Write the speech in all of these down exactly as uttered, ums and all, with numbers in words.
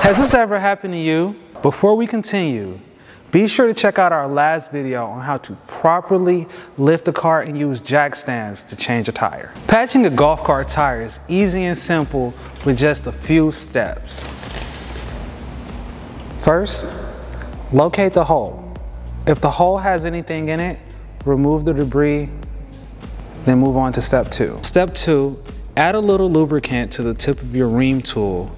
Has this ever happened to you? Before we continue, be sure to check out our last video on how to properly lift a car and use jack stands to change a tire. Patching a golf cart tire is easy and simple with just a few steps. First, locate the hole. If the hole has anything in it, remove the debris, then move on to step two. Step two, add a little lubricant to the tip of your ream tool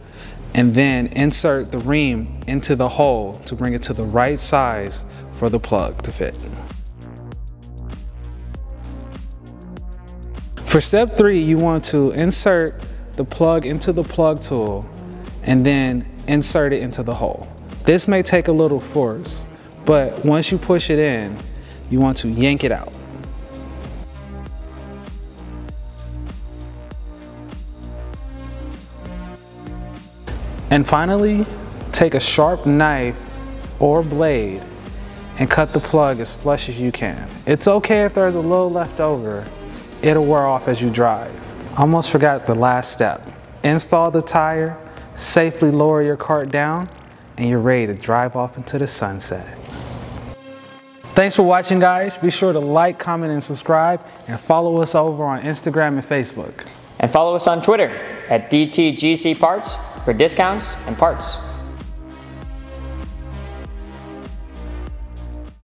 and then insert the ream into the hole to bring it to the right size for the plug to fit. For step three, you want to insert the plug into the plug tool and then insert it into the hole. This may take a little force, but once you push it in, you want to yank it out. And finally, take a sharp knife or blade and cut the plug as flush as you can. It's okay if there's a little left over, it'll wear off as you drive. Almost forgot the last step. Install the tire, safely lower your cart down, and you're ready to drive off into the sunset. Thanks for watching, guys. Be sure to like, comment, and subscribe, and follow us over on Instagram and Facebook. And follow us on Twitter at D T G C Parts for discounts and parts.